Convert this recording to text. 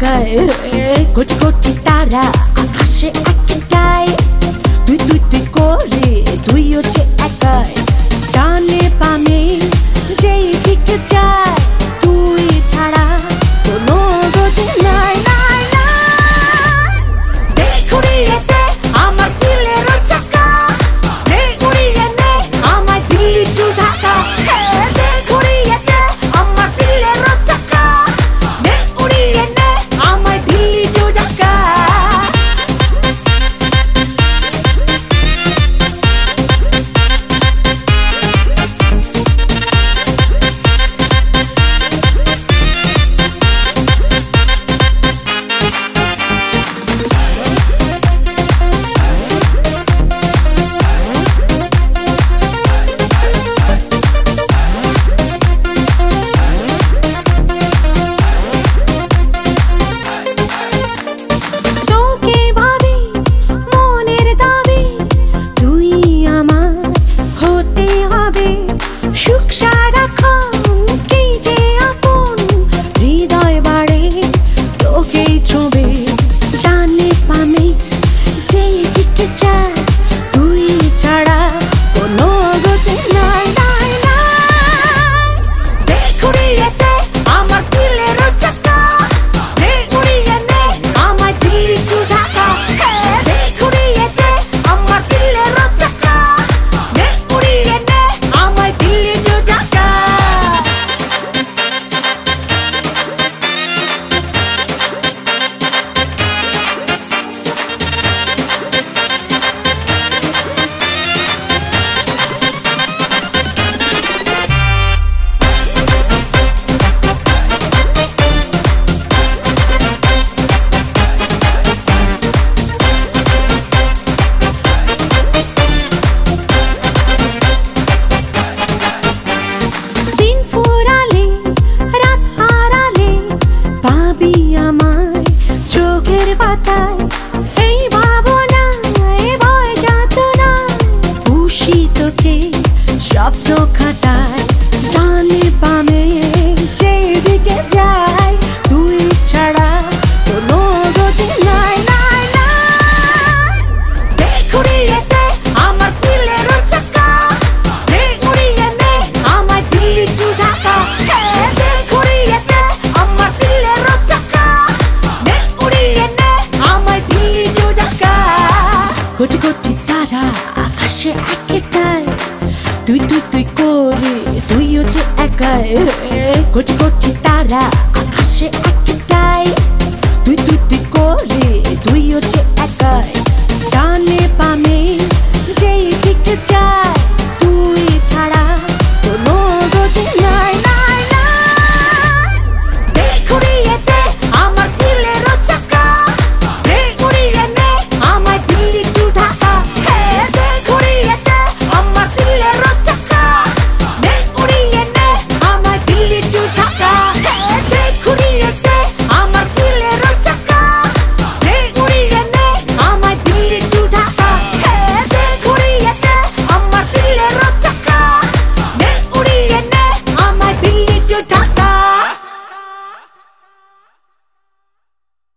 Guy, go go tara, akashe akai, tu kore, tu yo che akai, dane pame, jay dikjai, tu I chara, kono gote nai nai nai. Dekuriye te, amar dile rochaka, ne kuriye ne, amar dili tu dhaka. Goti goti tara, akashe akitai. Tui kore, tuiyo je ekai. Goti goti tara, akashe akitai. Tui kore, tuiyo je ekai. Dane pame, jay dikjai.